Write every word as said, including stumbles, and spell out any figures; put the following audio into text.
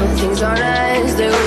so things are as they were.